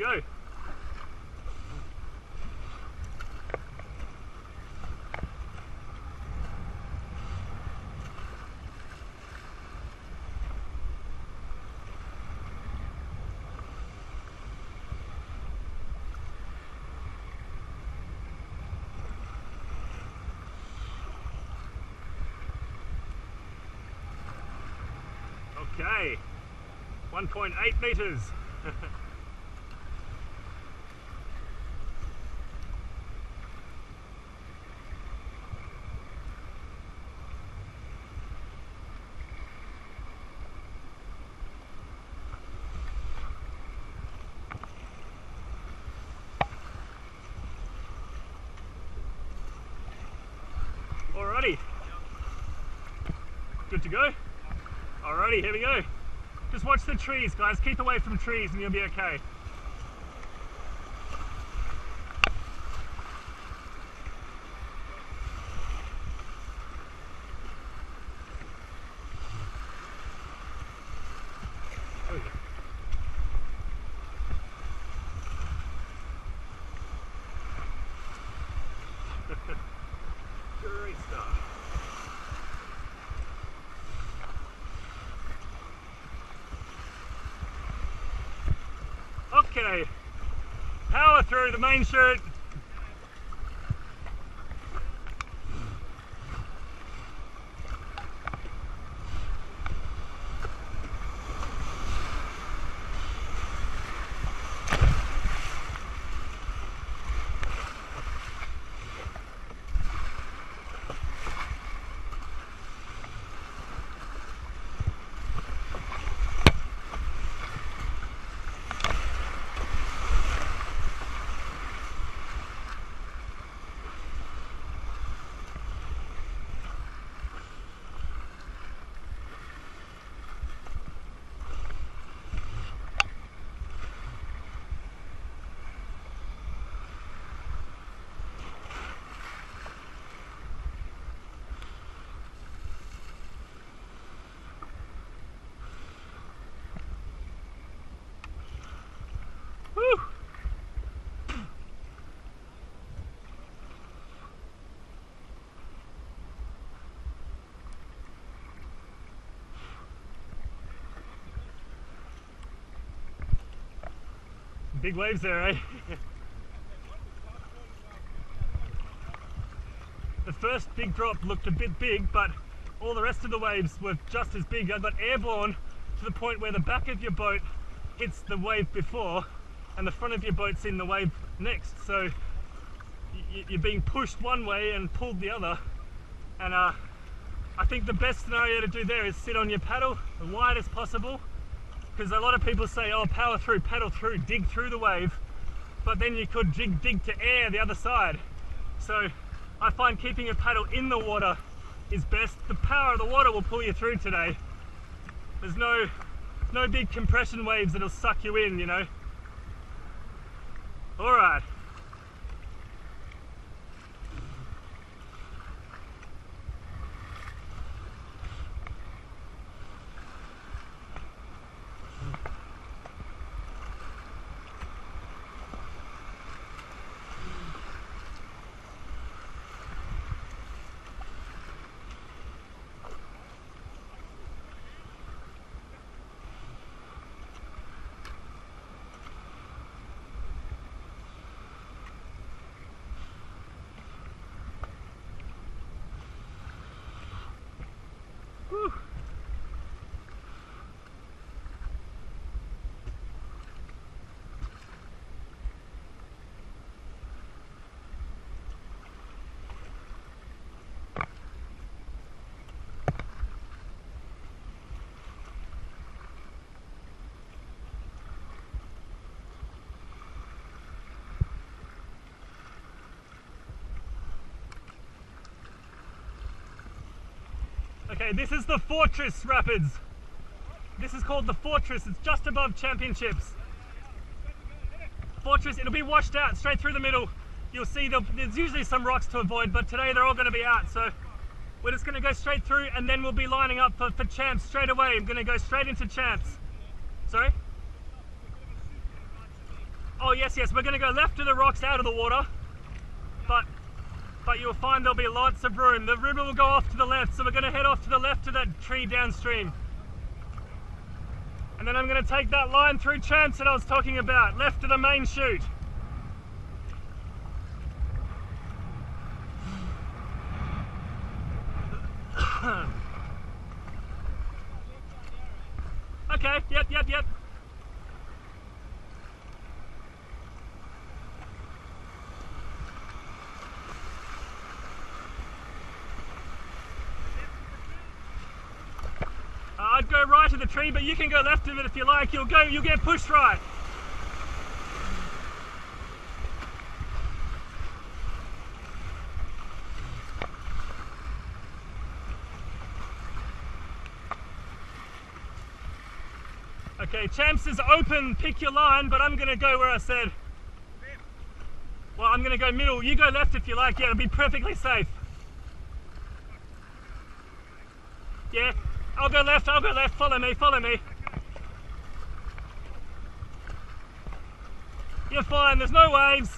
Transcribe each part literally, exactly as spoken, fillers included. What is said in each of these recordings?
go. Okay, one point eight metres. Alrighty, good to go. Alrighty, here we go. Just watch the trees, guys. Keep away from trees and you'll be okay. Okay, power through the main chute. Big waves there, eh? The first big drop looked a bit big, but all the rest of the waves were just as big. I got airborne to the point where the back of your boat hits the wave before and the front of your boat's in the wave next. So you're being pushed one way and pulled the other. And uh, I think the best scenario to do there is sit on your paddle as wide as possible. Because a lot of people say, oh, power through, paddle through, dig through the wave, but then you could dig, dig to air the other side. So I find keeping a paddle in the water is best. The power of the water will pull you through today. There's no, no big compression waves that'll suck you in, you know. All right. Okay, this is the Fortress Rapids. This is called the Fortress. It's just above Championships. Fortress, it'll be washed out straight through the middle. You'll see the, there's usually some rocks to avoid, but today they're all going to be out. So we're just going to go straight through and then we'll be lining up for, for Champs straight away. I'm going to go straight into Champs. Sorry? Oh yes, yes, we're going to go left to the rocks out of the water, but but you'll find there'll be lots of room. The river will go off to the left, so we're going to head off to the left to that tree downstream. And then I'm going to take that line through Champs that I was talking about, left to the main chute. Okay, yep, yep, yep. I'd go right of the tree, but you can go left of it if you like. You'll go, you'll get pushed right. Okay, Champs is open, pick your line, but I'm going to go where I said. Well, I'm going to go middle. You go left if you like. Yeah, it'll be perfectly safe. Yeah, I'll go left, I'll go left. Follow me, follow me. You're fine, there's no waves.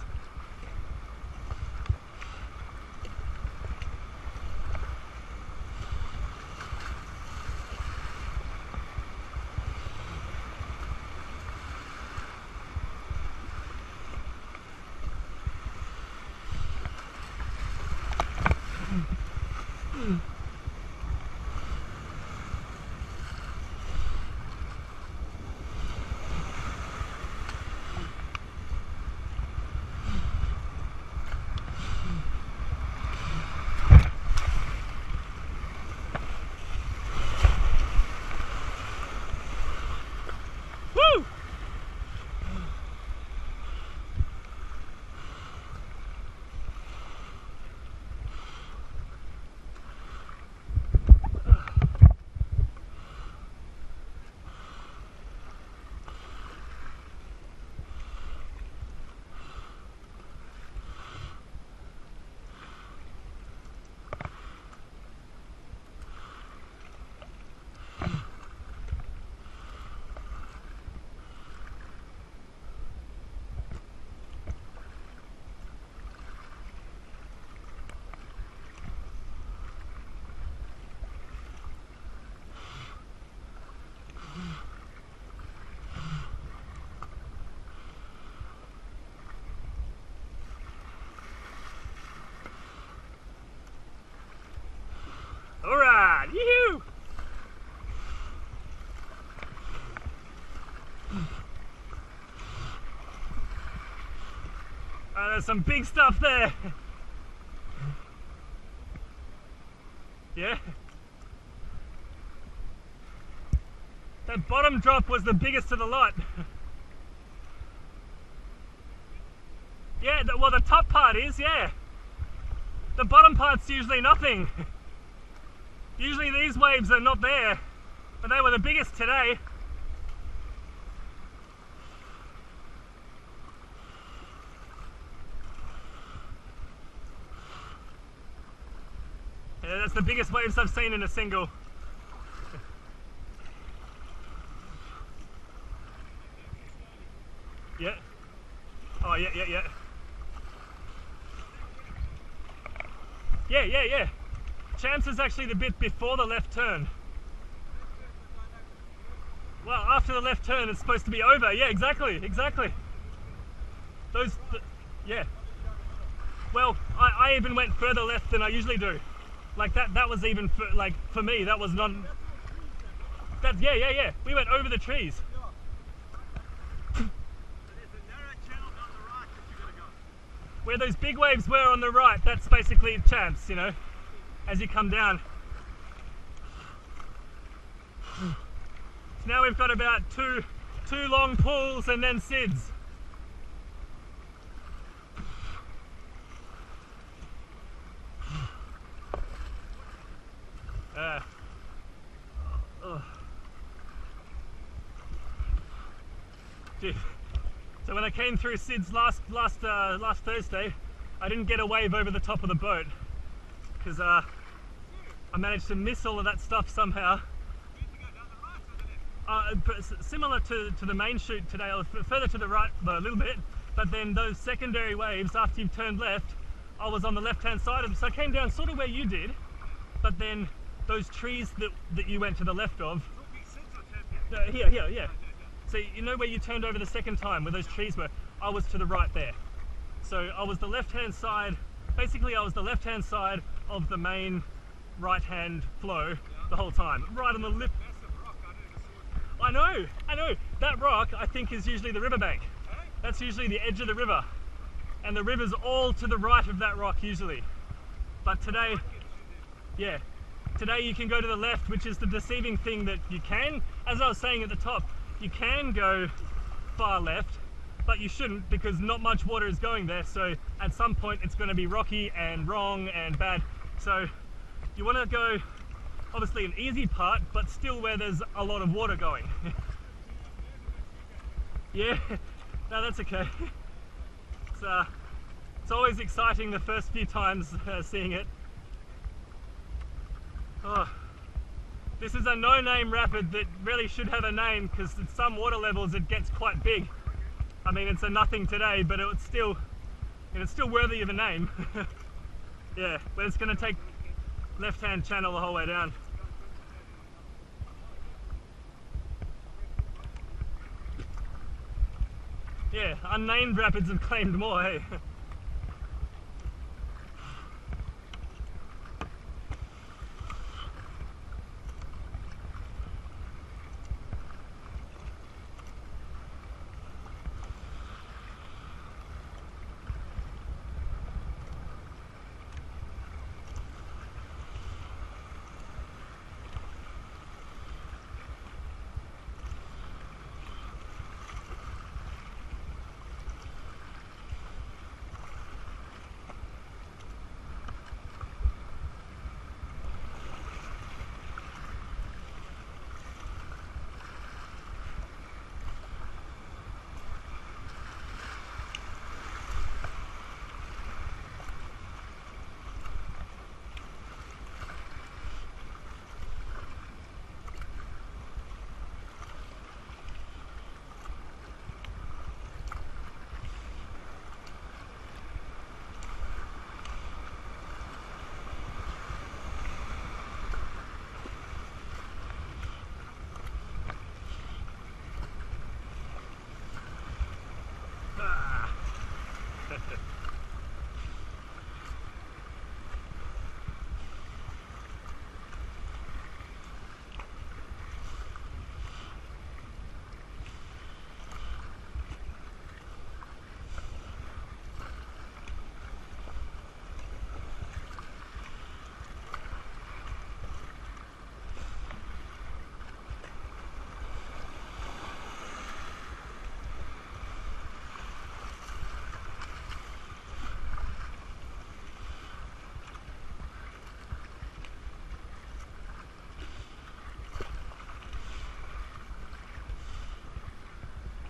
There's some big stuff there. Yeah. That bottom drop was the biggest of the lot. Yeah, the, well the top part is, yeah. The bottom part's usually nothing. Usually these waves are not there, but they were the biggest today. That's the biggest waves I've seen in a single. Yeah. Oh yeah, yeah, yeah. Yeah, yeah, yeah. Champs is actually the bit before the left turn. Well, after the left turn, it's supposed to be over. Yeah, exactly, exactly. Those, th yeah. Well, I, I even went further left than I usually do. Like that, that was even, for, like, for me, that was not, that's, yeah, yeah, yeah, we went over the trees. Where those big waves were on the right, that's basically Champs, you know, as you come down. So now we've got about two, two long pools and then Syds. Uh, oh. So when I came through Syds last last uh, last Thursday, I didn't get a wave over the top of the boat because uh, I managed to miss all of that stuff somehow. Uh, similar to to the main chute today, or further to the right a little bit, but then those secondary waves, after you've turned left, I was on the left hand side of them, so I came down sort of where you did, but then those trees that, that you went to the left of, uh, here, here, yeah. So you know where you turned over the second time, where those trees were, I was to the right there. So I was the left hand side, basically I was the left hand side of the main right hand flow the whole time, right on the lip. I know, I know. That rock, I think, is usually the riverbank. That's usually the edge of the river. And the river's all to the right of that rock, usually. But today, yeah. Today you can go to the left, which is the deceiving thing that you can. As I was saying at the top, you can go far left, but you shouldn't, because not much water is going there. So at some point it's going to be rocky and wrong and bad. So you want to go, obviously an easy part, but still where there's a lot of water going. Yeah, no, that's okay. It's, uh, it's always exciting the first few times uh, seeing it. Oh, this is a no-name rapid that really should have a name, because at some water levels it gets quite big. I mean, it's a nothing today, but it's still, you know, it's still worthy of a name. Yeah, but it's going to take left-hand channel the whole way down. Yeah, unnamed rapids have claimed more, hey?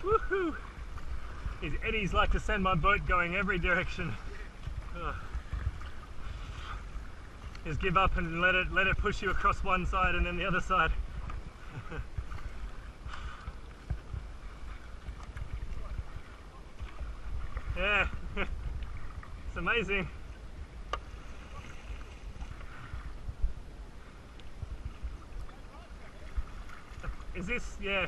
Woohoo! These eddies like to send my boat going every direction. Ugh. Just give up and let it let it push you across one side and then the other side. Yeah, it's amazing. Is this, yeah.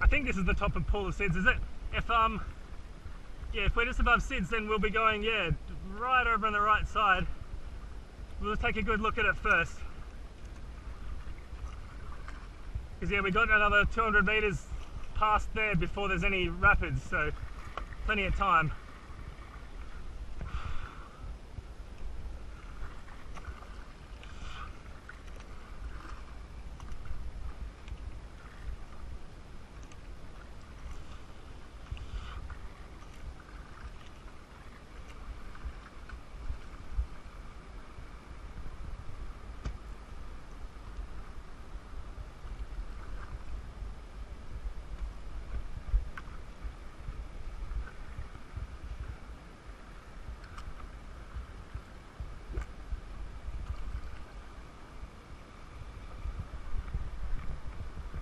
I think this is the top of Pool of Syds, is it? If um, yeah, if we're just above Syds, then we'll be going, yeah, right over on the right side. We'll take a good look at it first. Because yeah, we got another two hundred meters past there before there's any rapids, so plenty of time.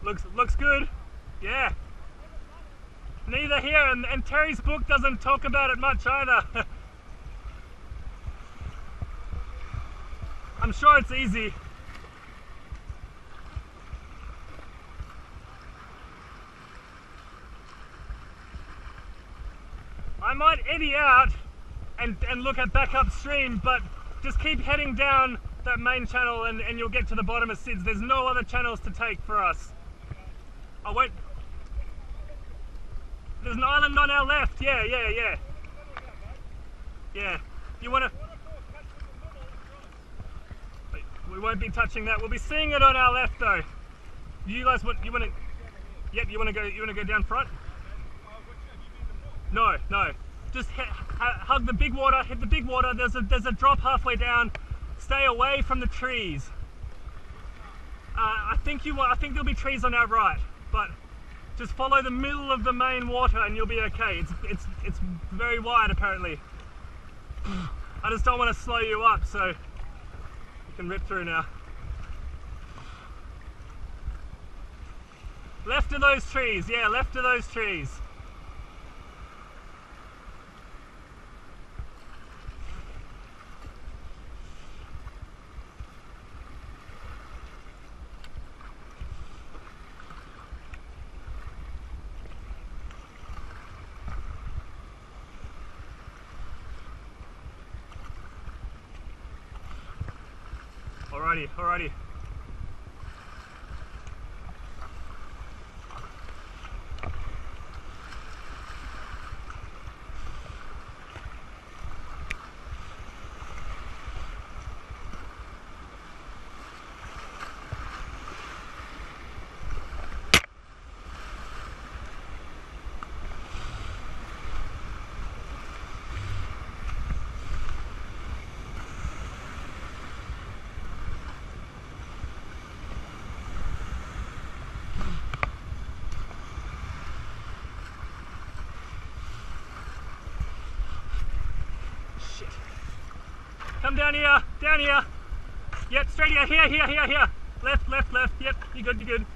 Looks looks good, yeah. neither here, and, and Terry's book doesn't talk about it much either. I'm sure it's easy. I might eddy out and, and look at back upstream, but just keep heading down that main channel and, and you'll get to the bottom of Syds. There's no other channels to take for us. Oh wait, there's an island on our left, yeah, yeah, yeah. Yeah, you want to... We won't be touching that. We'll be seeing it on our left though. You guys, what you want to? Yep, you want to go. You want to go down front? No, no. Just hit, hug the big water. Hit the big water. There's a there's a drop halfway down. Stay away from the trees. Uh, I think you. I think there'll be trees on our right, but just follow the middle of the main water and you'll be okay. It's it's it's very wide apparently. I just don't want to slow you up, so. Can rip through now. Left of those trees, yeah, left of those trees. Alrighty, alrighty. Come down here, down here. Yep, straight here, here, here, here, here. Left, left, left. Yep, you're good, you're good.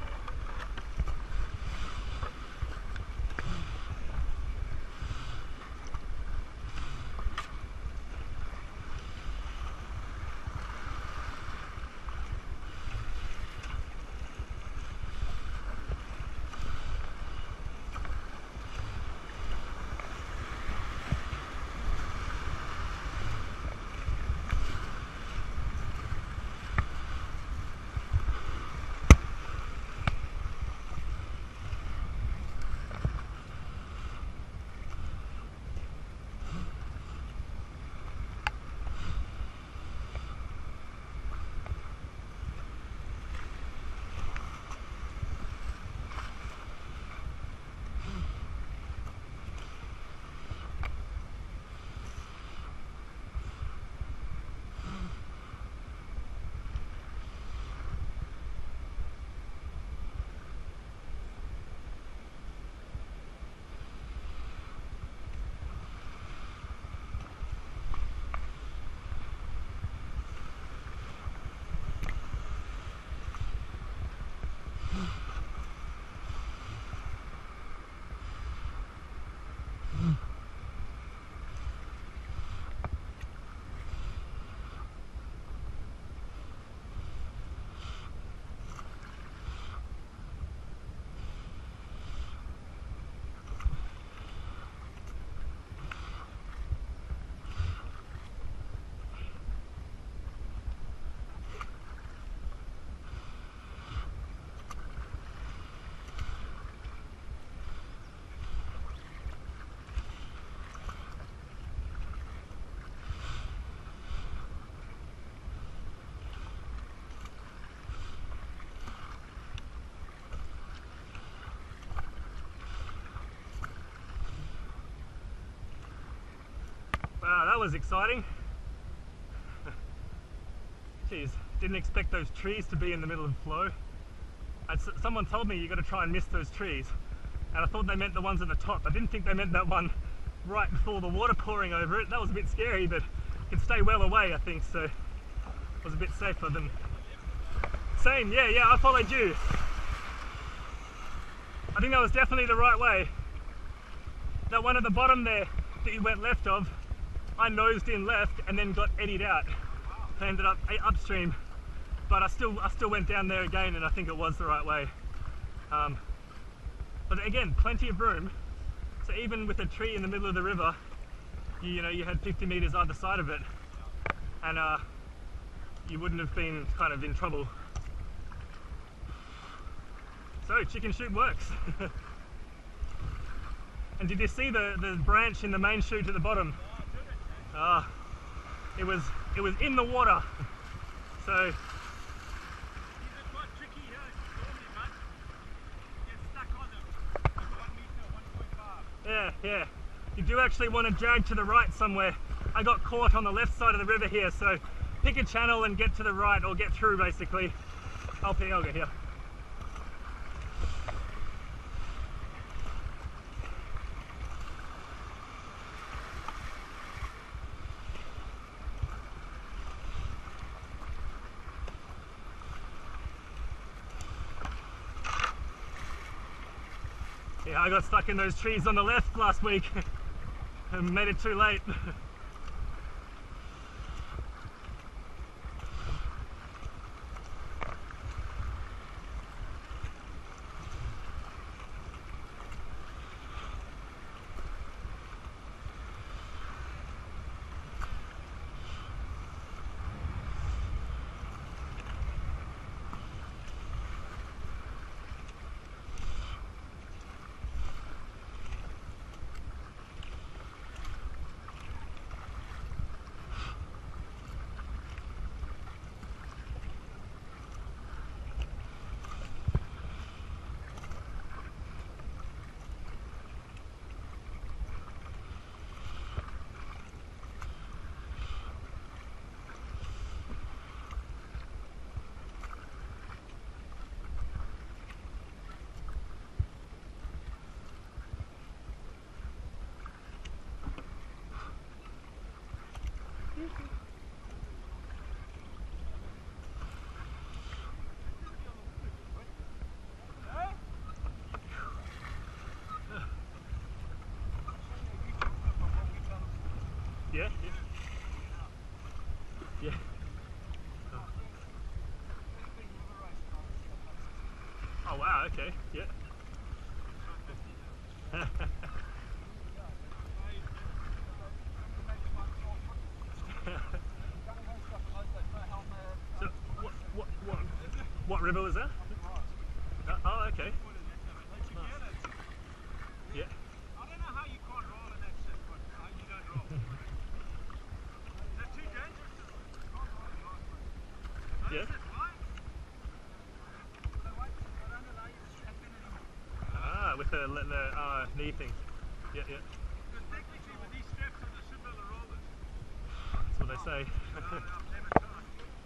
Wow, that was exciting. Jeez, didn't expect those trees to be in the middle of the flow. I'd, someone told me you got to try and miss those trees, and I thought they meant the ones at the top. I didn't think they meant that one right before the water pouring over it. That was a bit scary, but you can stay well away, I think, so it was a bit safer than... Same, yeah, yeah, I followed you. I think that was definitely the right way. that one at the bottom there that you went left of, I nosed in left and then got eddied out. I ended up upstream, but I still I still went down there again, and I think it was the right way. Um, but again, plenty of room. So even with a tree in the middle of the river, you, you know, you had fifty meters either side of it, and uh, you wouldn't have been kind of in trouble. So chicken shoot works. And did you see the, the branch in the main chute at the bottom? Ah, uh, it was it was in the water. So. Yeah, yeah. You do actually want to drag to the right somewhere. I got caught on the left side of the river here, so pick a channel and get to the right, or get through basically. I'll pick, I'll get here. Yeah, I got stuck in those trees on the left last week and made it too late. Yeah, yeah. Yeah. Oh. Oh wow, okay, yeah. So, what, what, what, what river was that? Uh, oh, okay. Things. Yeah, yeah. Because technically with these straps on, they should be the rollers. That's what they say.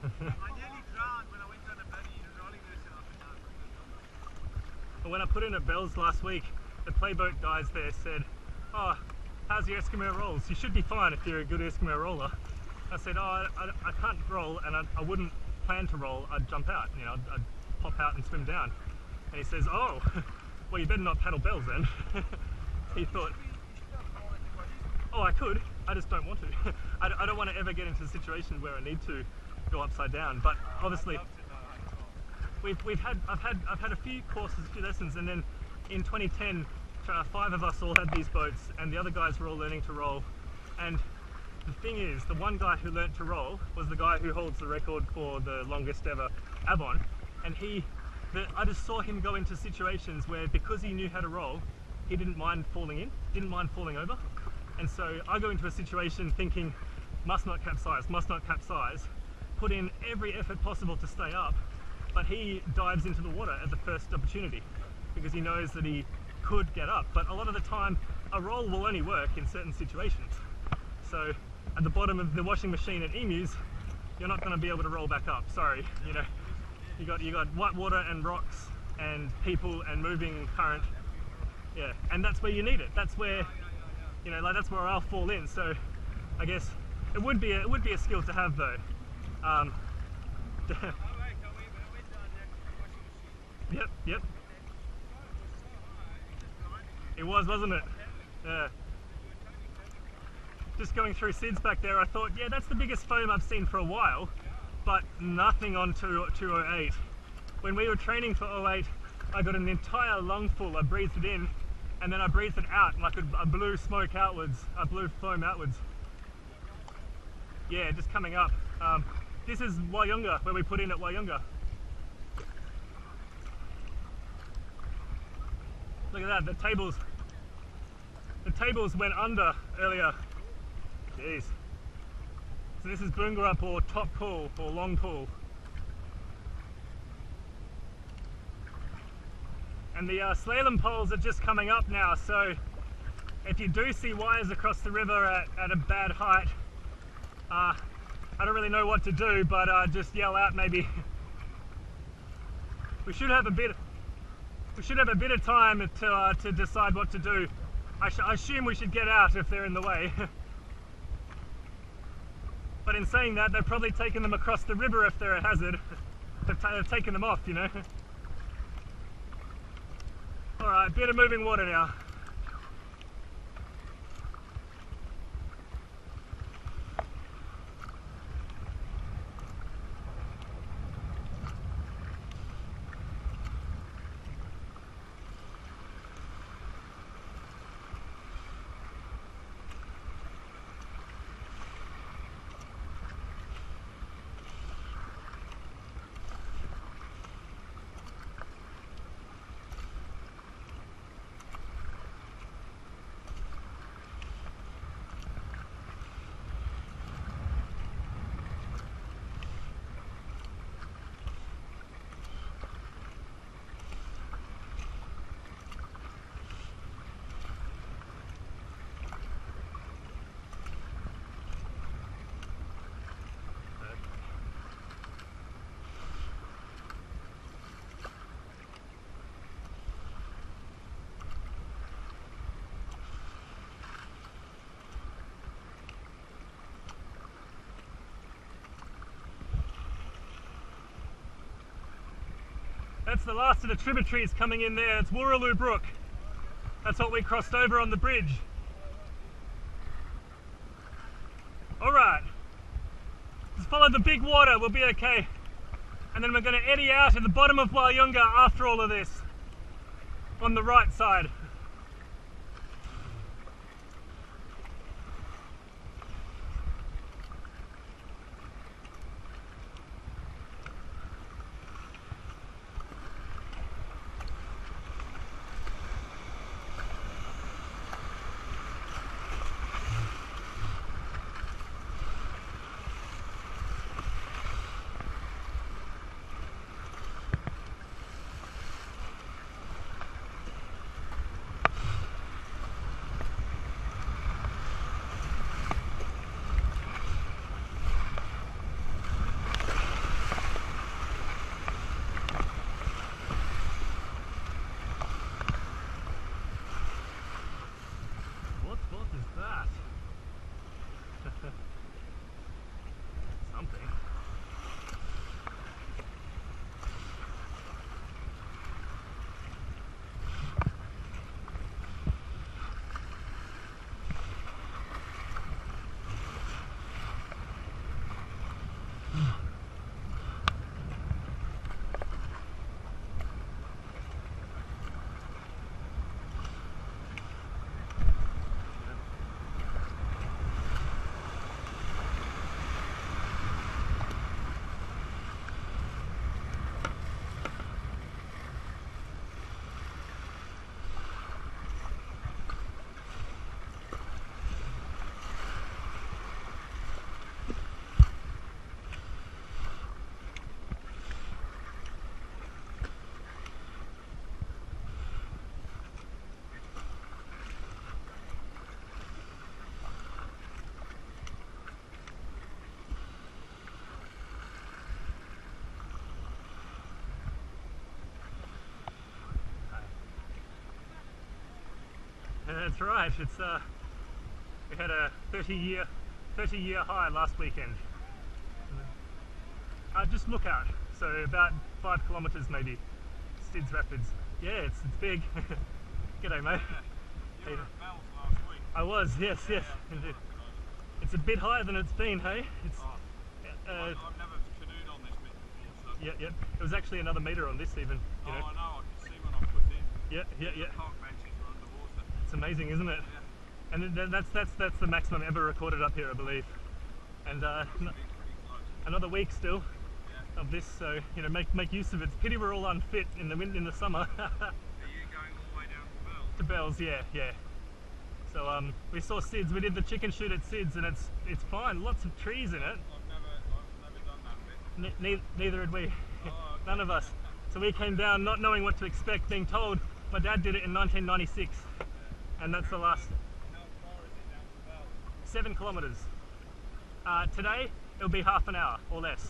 I nearly drowned when I went down a buddy and rolling this and I forgot. But when I put in at Bells last week, the playboat guys there said, "Oh, how's your Eskimo rolls? You should be fine if you're a good Eskimo roller." I said, "Oh, I, I, I can't roll, and I, I wouldn't plan to roll. I'd jump out, you know, I'd, I'd pop out and swim down." And he says, "Oh, well, you better not paddle Bells then." He thought, oh, I could, I just don't want to. I, I don't want to ever get into a situation where I need to go upside down. But obviously, we've, we've had, I've had, I've had a few courses, a few lessons, and then in twenty ten, five of us all had these boats, and the other guys were all learning to roll. And the thing is, the one guy who learnt to roll was the guy who holds the record for the longest ever Avon, and he, the, I just saw him go into situations where, because he knew how to roll, he didn't mind falling in, didn't mind falling over. And so I go into a situation thinking, must not capsize, must not capsize, put in every effort possible to stay up, but he dives into the water at the first opportunity because he knows that he could get up. But a lot of the time, a roll will only work in certain situations. So at the bottom of the washing machine at Emus, you're not going to be able to roll back up, sorry. You know, you got, you got white water and rocks and people and moving current. Yeah, and that's where you need it. That's where, you know, like that's where I'll fall in. So, I guess it would be a, it would be a skill to have though. Um, yep, yep. It was, wasn't it? Yeah. Just going through Syds back there, I thought, yeah, that's the biggest foam I've seen for a while, but nothing on two oh eight. When we were training for oh eight, I got an entire lung full. I breathed it in, and then I breathed it out, and I, could, I blew smoke outwards. I blew foam outwards. Yeah, just coming up. Um, this is Walyunga, where we put in at Walyunga. Look at that, the tables. The tables went under earlier. Jeez. So this is Boongarup or Top Pool or Long Pool. And the uh, slalom poles are just coming up now, so if you do see wires across the river at, at a bad height, uh, I don't really know what to do, but uh, just yell out maybe. We should have a bit. We should have a bit of time to uh, to decide what to do. I, sh I assume we should get out if they're in the way. But in saying that, they've probably taken them across the river if they're a hazard. They've, ta they've taken them off, you know. Alright, bit of moving water now. That's the last of the tributaries coming in there. It's Woorooloo Brook. That's what we crossed over on the bridge. All right, just follow the big water, we'll be okay. And then we're gonna eddy out at the bottom of Walyunga after all of this, on the right side. That's right. It's uh, we had a thirty-year high last weekend. Uh, just look out. So about five kilometres maybe. Syds Rapids. Yeah, it's it's big. G'day, mate. You were at Bells last I was, yes, yes. It's a bit higher than it's been, hey? It's, uh, I've never canoed on this bit before, so... Yeah, yeah. It was actually another metre on this even, you know. Oh, I know, I can see when I put in. Yeah, yeah, yeah. It's amazing, isn't it? Yeah. And that's, that's, that's the maximum ever recorded up here, I believe. And uh, another week still yeah. of this, so, you know, make make use of it. It's a pity we're all unfit in the, wind, in the summer. To Bells, yeah, yeah. So um, we saw Syds. We did the chicken shoot at Syds, and it's it's fine. Lots of trees in it. I've never, I've never done that bit. Ne ne neither had we. Oh, okay. None of us. So we came down not knowing what to expect, being told. My dad did it in nineteen ninety-six, yeah. and that's the last. How far is it down to Bells? Seven kilometres. Uh, today it'll be half an hour or less.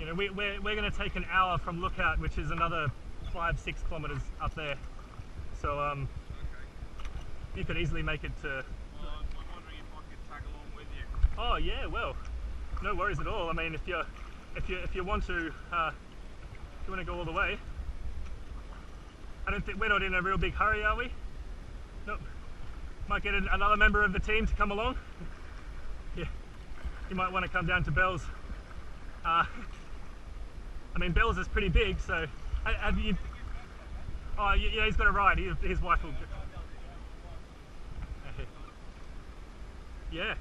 You know, we, we're we're going to take an hour from Lookout, which is another five six kilometres up there. So um, okay. You could easily make it to... Well, I was wondering if I could tag along with you. Oh yeah, well, no worries at all. I mean, if you if you if you want to, uh, if you want to go all the way. I don't think we're not in a real big hurry, are we? Nope. Might get an, another member of the team to come along. Yeah, you might want to come down to Bells. Uh, I mean, Bells is pretty big, so have you? Oh, yeah, he's got a ride. He, his wife will... Yeah.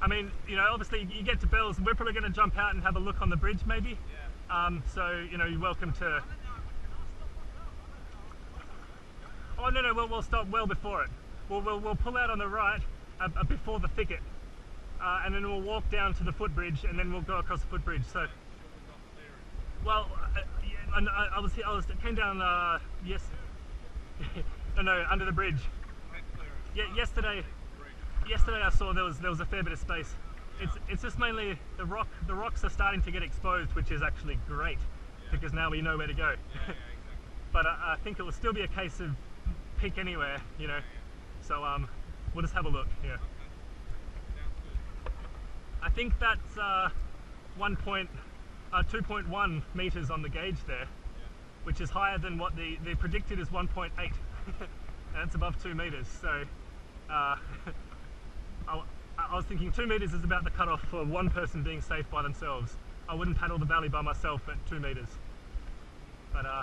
I mean, you know, obviously you get to Bells, we're probably going to jump out and have a look on the bridge, maybe. Um, so, you know, you're welcome to... Oh, no, no, we'll, we'll stop well before it. We'll, we'll, we'll pull out on the right uh, before the thicket. Uh, and then we'll walk down to the footbridge and then we'll go across the footbridge, so... Well... Uh, And I, I was I was came down uh, yes no no under the bridge. Yeah, yesterday yesterday I saw there was there was a fair bit of space. It's it's just mainly the rock the rocks are starting to get exposed, which is actually great because now we know where to go. But I, I think it will still be a case of pick anywhere, you know. So um we'll just have a look. Yeah. I think that's uh, one point. Uh, two point one metres on the gauge there, yeah. which is higher than what the, the predicted is one point eight, and that's above two metres, so uh, I, I was thinking two metres is about the cut-off for one person being safe by themselves. I wouldn't paddle the valley by myself at two metres, but uh,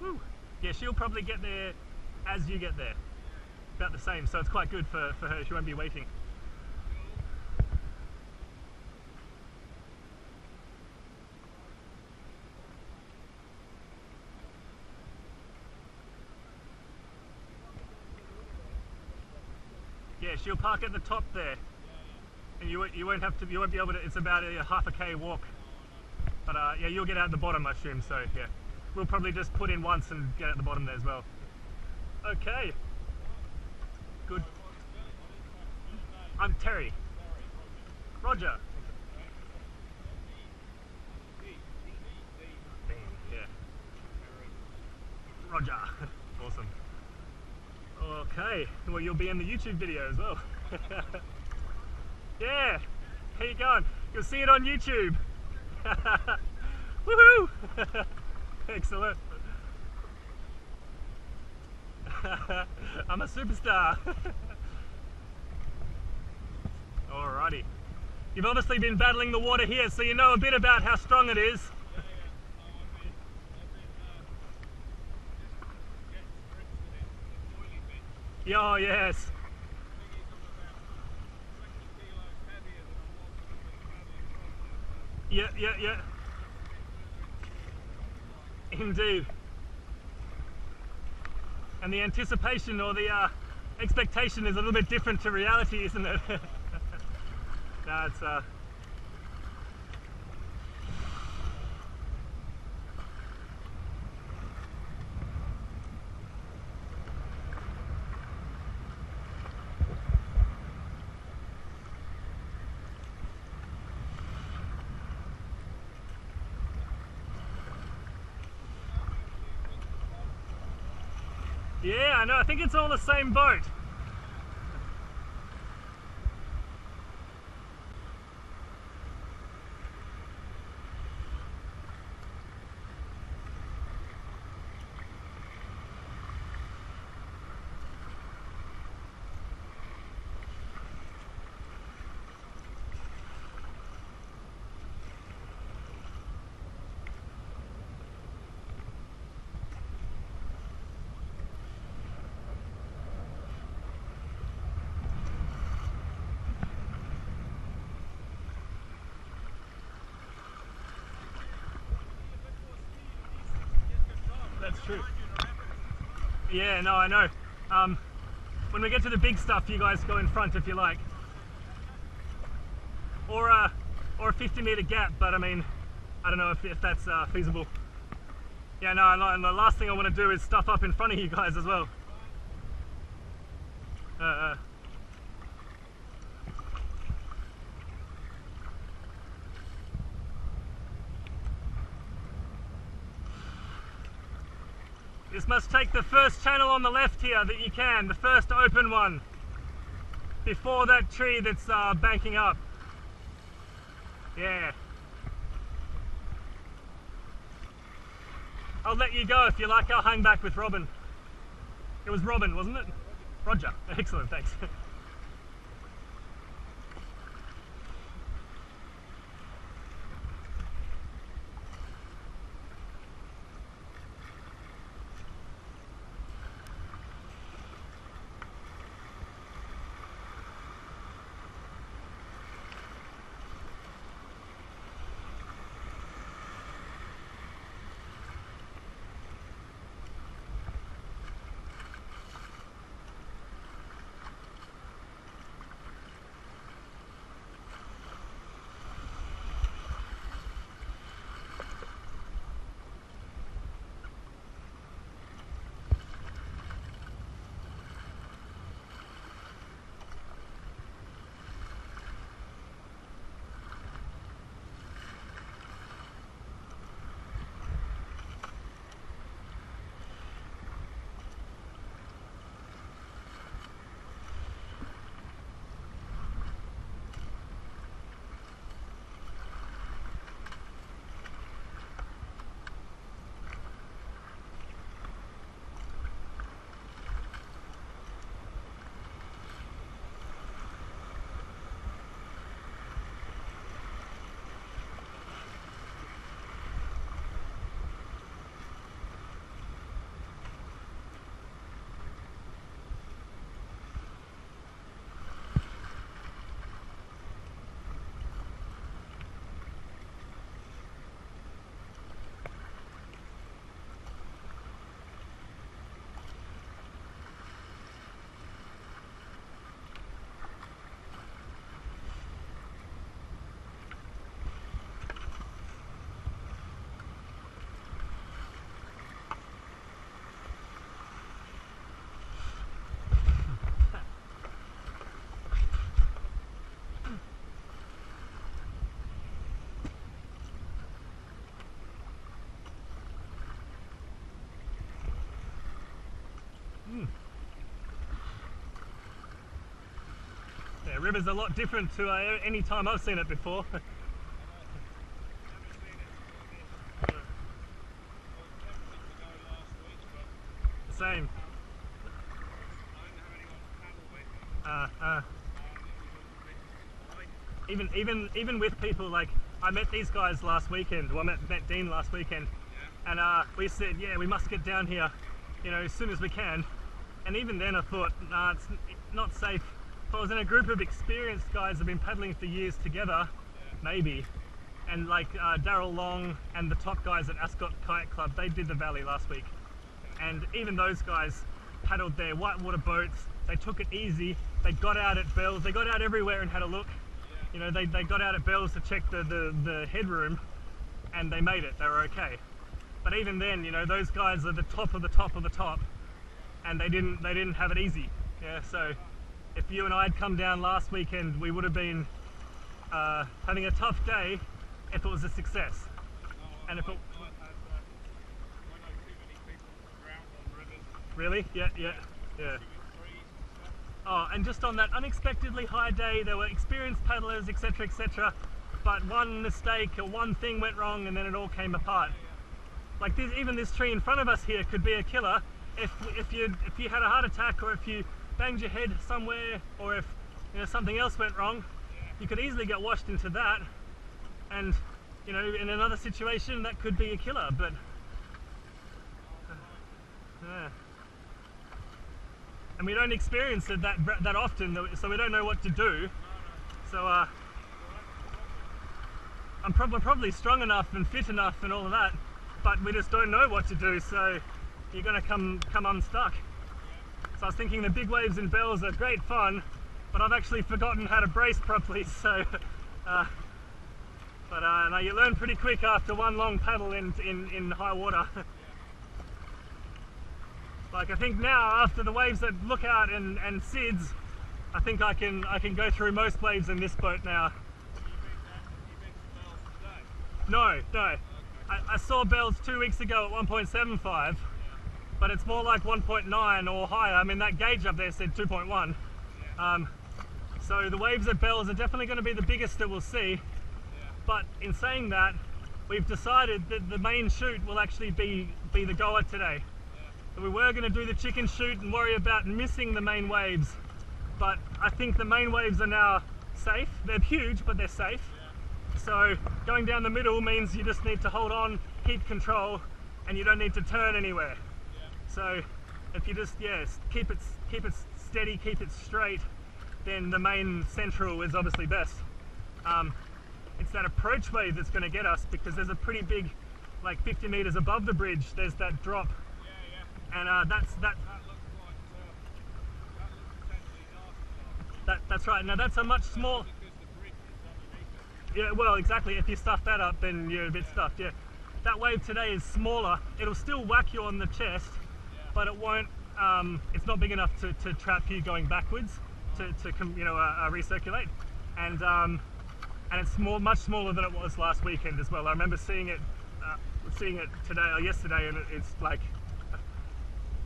whew. Yeah, she'll probably get there as you get there, about the same, so it's quite good for, for her, she won't be waiting. You'll park at the top there, and you you won't have to you won't be able to. It's about a half a k walk, but uh, yeah, you'll get out the bottom, I assume. So yeah, we'll probably just put in once and get out the bottom there as well. Okay, good. I'm Terry. Roger. Yeah. Roger. Awesome. Okay, well you'll be in the YouTube video as well. Yeah, how you going? You'll see it on YouTube. Woohoo! Excellent. I'm a superstar. Alrighty. You've obviously been battling the water here, so you know a bit about how strong it is. Oh yes. Yeah, yeah, yeah. Indeed. And the anticipation or the uh, expectation is a little bit different to reality, isn't it? No, it's uh. Yeah, I know, I think it's all the same boat. that's true. Yeah, no, I know. Um, when we get to the big stuff, you guys go in front if you like. Or a, or a fifty metre gap, but I mean, I don't know if, if that's uh, feasible. Yeah, no, and the last thing I want to do is stuff up in front of you guys as well. Uh, uh. Just must take the first channel on the left here that you can, the first open one, before that tree that's uh, banking up. Yeah. I'll let you go if you like. I'll hang back with Robin. It was Robin, wasn't it? Roger. Excellent, thanks. The river's a lot different to uh, any time I've seen it before. Same. Uh, uh. Even even even with people like I met these guys last weekend. Well, I met, met Dean last weekend, and uh, we said, yeah, we must get down here, you know, as soon as we can. And even then, I thought, nah, it's not safe. If I was in a group of experienced guys that have been paddling for years together, maybe, and like uh, Darryl Long and the top guys at Ascot Kayak Club, they did the valley last week. And even those guys paddled their whitewater boats, they took it easy, they got out at Bells, they got out everywhere and had a look. You know, they, they got out at Bells to check the, the, the headroom and they made it, they were okay. But even then, you know, those guys are the top of the top of the top and they didn't, they didn't have it easy, yeah, so. If you and I had come down last weekend, we would have been uh, having a tough day if it was a success. No, and if I, it... I, I, I, I know too many people drown on rivers. Really? Yeah, yeah, yeah. Oh, and just on that unexpectedly high day, there were experienced paddlers, et cetera, et cetera. But one mistake or one thing went wrong and then it all came apart. Like this, even this tree in front of us here could be a killer if, if, you, if you had a heart attack or if you banged your head somewhere, or if you know something else went wrong, you could easily get washed into that. And you know, in another situation, that could be a killer. But yeah. And we don't experience it that that often, so we don't know what to do. So uh, I'm probably probably strong enough and fit enough and all of that, but we just don't know what to do. So you're going to come come unstuck. So I was thinking the big waves in Bells are great fun, but I've actually forgotten how to brace properly. So, uh, but uh, no, you learn pretty quick after one long paddle in in, in high water. Like I think now, after the waves at Lookout and and Syds, I think I can I can go through most waves in this boat now. No, no. Okay. I, I saw Bells two weeks ago at one point seven five, yeah. But it's more like one point nine or higher. I mean, that gauge up there said two point one. Yeah. Um, so the waves at Bells are definitely going to be the biggest that we'll see. Yeah. But in saying that, we've decided that the main shoot will actually be, be the goer today. Yeah. So we were going to do the chicken shoot and worry about missing the main waves. But I think the main waves are now safe. They're huge, but they're safe. Yeah. So going down the middle means you just need to hold on, keep control, and you don't need to turn anywhere. Yeah. So if you just yes, yeah, keep it keep it steady, keep it straight, then the main central is obviously best. Um, it's that approach wave that's going to get us, because there's a pretty big, like fifty meters above the bridge, there's that drop, yeah, yeah. and uh, that's that. That looks like, uh, that looks potentially nasty, nasty. That that's right. Now that's a much smaller. Yeah, well, exactly. If you stuff that up, then you're a bit yeah. stuffed, yeah. That wave today is smaller. It'll still whack you on the chest, yeah. but it won't, um, it's not big enough to, to trap you going backwards to, to you know, uh, uh, recirculate. And um, and it's more, much smaller than it was last weekend as well. I remember seeing it uh, seeing it today or yesterday, and it, it's like,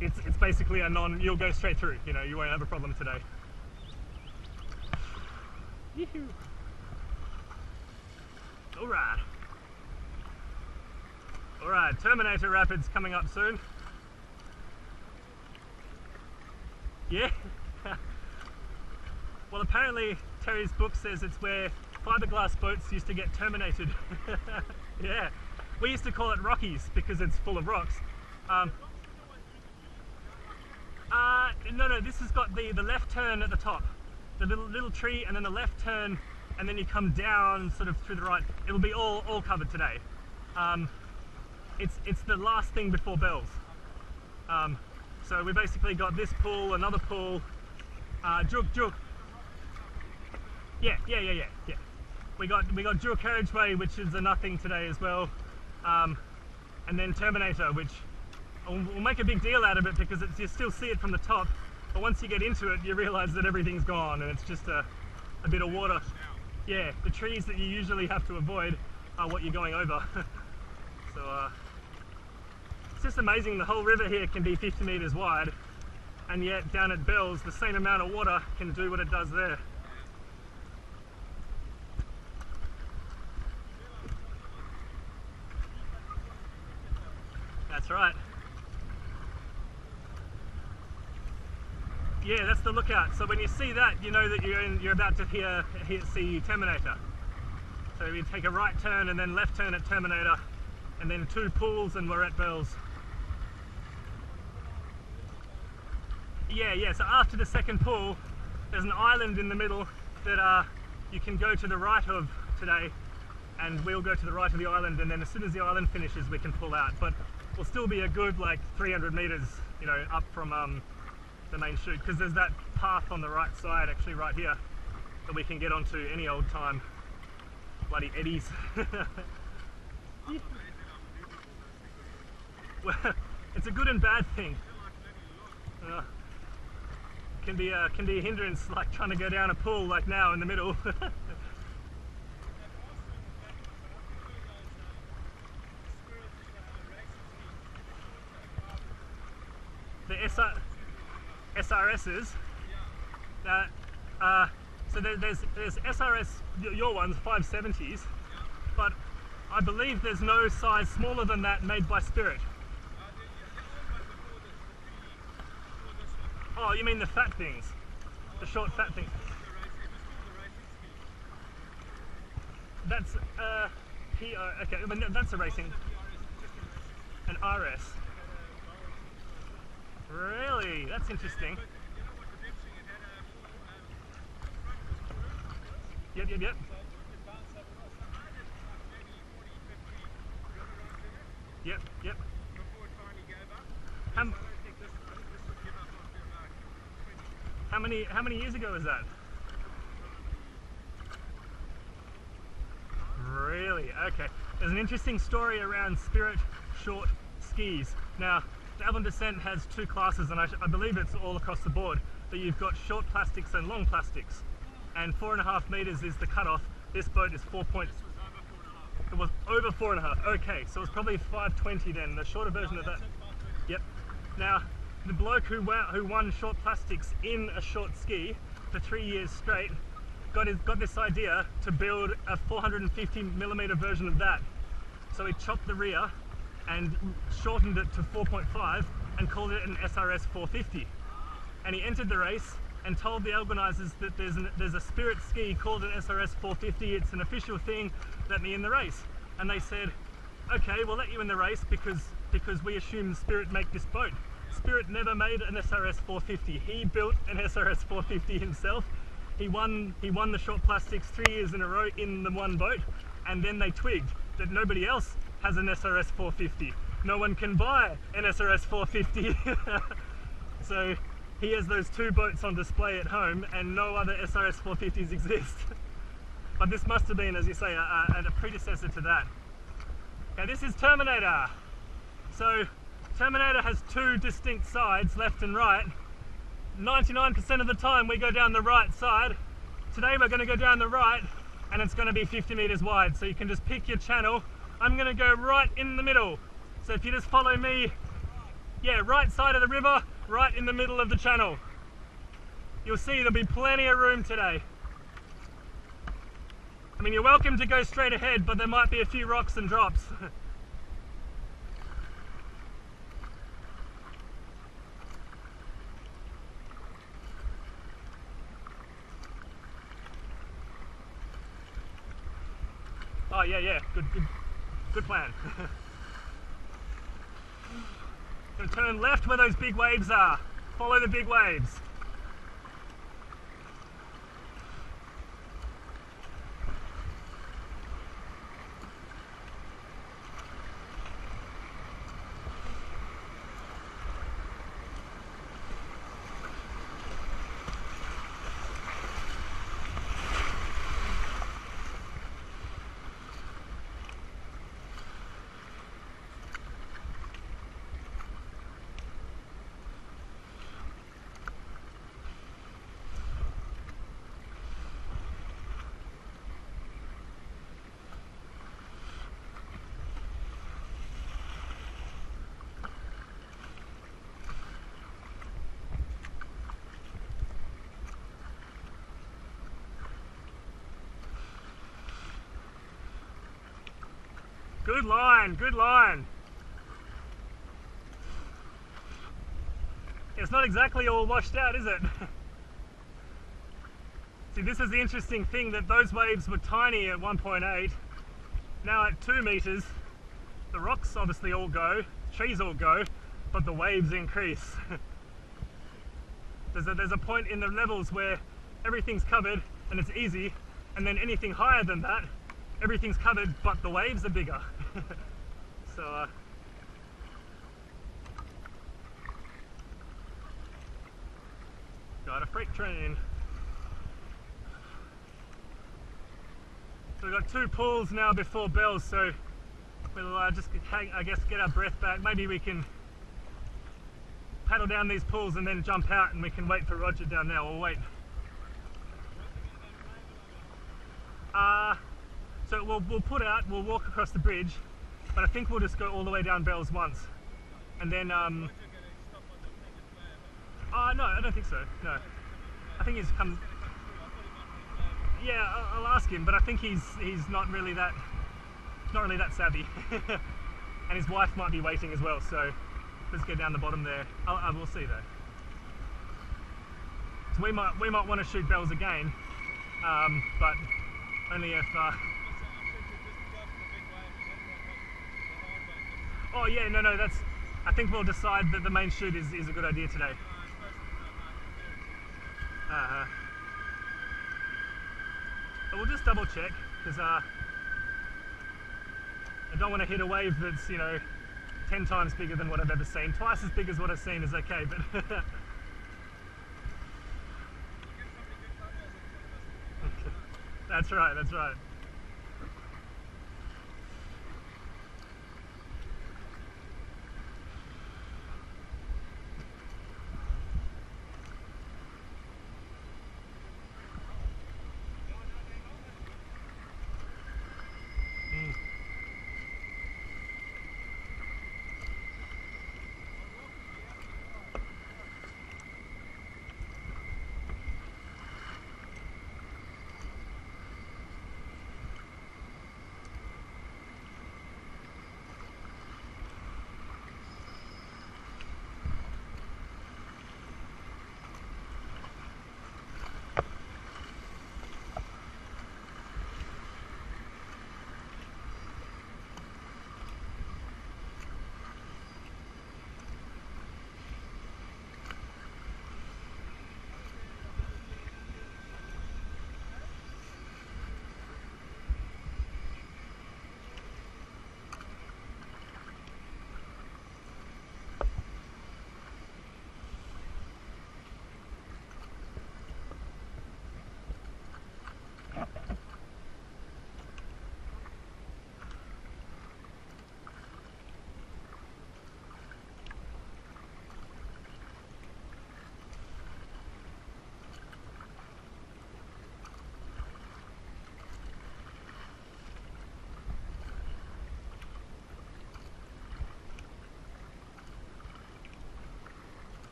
it's, it's basically a non, you'll go straight through, you know, you won't have a problem today. Yee-hoo. Alright, alright, Terminator Rapids coming up soon. Yeah? Well, apparently Terry's book says it's where fiberglass boats used to get terminated. Yeah, we used to call it Rockies because it's full of rocks. Um, uh, no, no, this has got the, the left turn at the top, the little, little tree and then the left turn. And then you come down sort of through the right. It'll be all all covered today. Um, it's it's the last thing before Bells. Um, so we basically got this pool, another pool. Uh, Juk Juk. Yeah, yeah, yeah, yeah, yeah. We got we got dual carriageway, which is a nothing today as well. Um, and then Terminator, which we'll, we'll make a big deal out of it because it's, you still see it from the top, but once you get into it, you realise that everything's gone and it's just a a bit of water. Yeah, the trees that you usually have to avoid are what you're going over. So uh, it's just amazing, the whole river here can be fifty metres wide, and yet down at Bells the same amount of water can do what it does there. That's right. Yeah, that's the Lookout. So when you see that, you know that you're, in, you're about to hear, hear, see Terminator. So you take a right turn and then left turn at Terminator, and then two pools and we're at Bells. Yeah, yeah, so after the second pool, there's an island in the middle that uh, you can go to the right of today, and we'll go to the right of the island, and then as soon as the island finishes, we can pull out. But we'll still be a good, like, three hundred metres, you know, up from... Um, the main chute, because there's that path on the right side, actually right here, that we can get onto any old time. Bloody eddies. Well, it's a good and bad thing. Uh, can be a, can be a hindrance, like trying to go down a pool like now in the middle. The S R S. S R Ss, yeah. uh, uh, so there, there's, there's S R S, your ones, five seventies, yeah. But I believe there's no size smaller than that made by Spirit. Uh, the, the, the, the, the, the, the, the, the, the, the, oh, you mean the fat things, the short fat things. That's uh, P O, okay, but no, that's a racing, an R S. Really? That's interesting. Yep, yep, yep. Yep, yep. How many how many years ago was that? Really? Okay. There's an interesting story around Spirit short skis. Now, the Avon Descent has two classes, and I, I believe it's all across the board, that you've got short plastics and long plastics. And four and a half meters is the cutoff. This boat is four point. It was over four and a half. Okay, so it's probably five twenty then, the shorter version of that. Yep. Now, the bloke who won, who won short plastics in a short ski for three years straight got his, got this idea to build a four hundred fifty millimeter version of that. So he chopped the rear and shortened it to four point five and called it an S R S four fifty. And he entered the race and told the organisers that there's, an, there's a Spirit ski called an S R S four fifty, it's an official thing, let me in the race. And they said, okay, we'll let you in the race because, because we assume Spirit make this boat. Spirit never made an S R S four fifty, he built an S R S four fifty himself. He won, he won the short plastics three years in a row in the one boat, and then they twigged that nobody else has an S R S four fifty. No one can buy an S R S four fifty. So he has those two boats on display at home and no other S R S four fifties exist. But this must have been, as you say, a, a, a predecessor to that. Okay, this is Terminator. So Terminator has two distinct sides, left and right. ninety-nine percent of the time we go down the right side. Today we're going to go down the right and it's going to be fifty meters wide. So you can just pick your channel. I'm going to go right in the middle. So if you just follow me, yeah, right side of the river, right in the middle of the channel. You'll see there'll be plenty of room today. I mean, you're welcome to go straight ahead, but there might be a few rocks and drops. Oh yeah, yeah, good, good, good plan. Gonna turn left where those big waves are. Follow the big waves. Good line, good line. It's not exactly all washed out, is it? See, this is the interesting thing, that those waves were tiny at one point eight. Now at two meters, the rocks obviously all go, trees all go, but the waves increase. there's, a, there's a point in the levels where everything's covered and it's easy, and then anything higher than that, everything's covered, but the waves are bigger. so, uh, got a freight train. So we've got two pools now before Bells, so we'll uh, just, hang, I guess, get our breath back. Maybe we can paddle down these pools and then jump out, and we can wait for Roger down there. We'll wait. Uh, So we'll, we'll put out, we'll walk across the bridge, but I think we'll just go all the way down Bells once. And then, um... Uh, no, I don't think so, no. I think he's come... Yeah, I'll, I'll ask him, but I think he's he's not really that, not really that savvy. And his wife might be waiting as well, so let's get down the bottom there. I'll, I will see though. So we might, we might want to shoot Bells again, um, but only if... Uh, Oh yeah, no, no, that's, I think we'll decide that the main shoot is, is a good idea today. Uh-huh. But we'll just double check, because uh, I don't want to hit a wave that's, you know, ten times bigger than what I've ever seen. Twice as big as what I've seen is okay, but... that's right, that's right.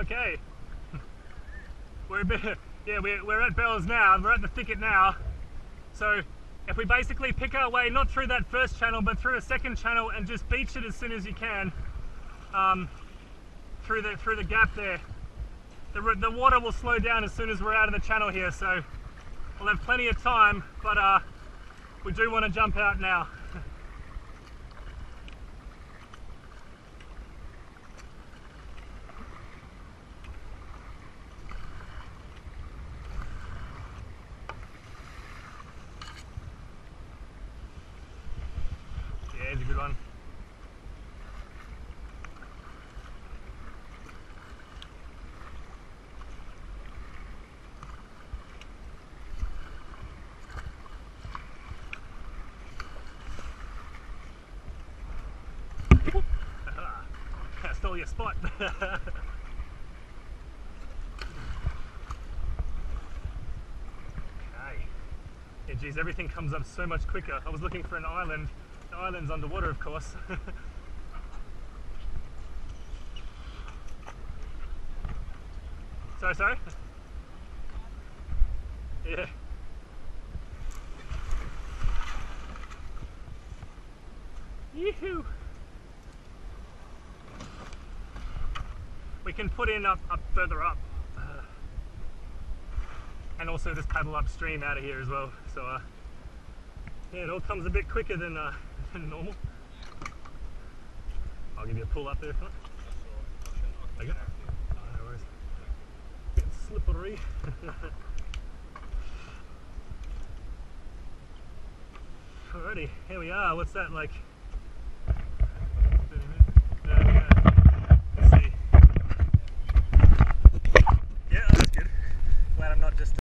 Okay, we're a bit, yeah, we're, we're at Bells now, we're at the thicket now. So if we basically pick our way, not through that first channel, but through a second channel and just beach it as soon as you can, um, through the through the gap there, the, the water will slow down as soon as we're out of the channel here. So we'll have plenty of time, but uh, we do want to jump out now. Your spot. Okay. Yeah, geez, everything comes up so much quicker. I was looking for an island. The island's underwater, of course. Sorry, sorry? Yeah. Yee-hoo! We can put in up, up further up, uh, and also just paddle upstream out of here as well. So uh, yeah, it all comes a bit quicker than, uh, than normal. I'll give you a pull up there. Huh? Okay. Oh, no worries. A bit slippery. Alrighty, here we are. What's that like?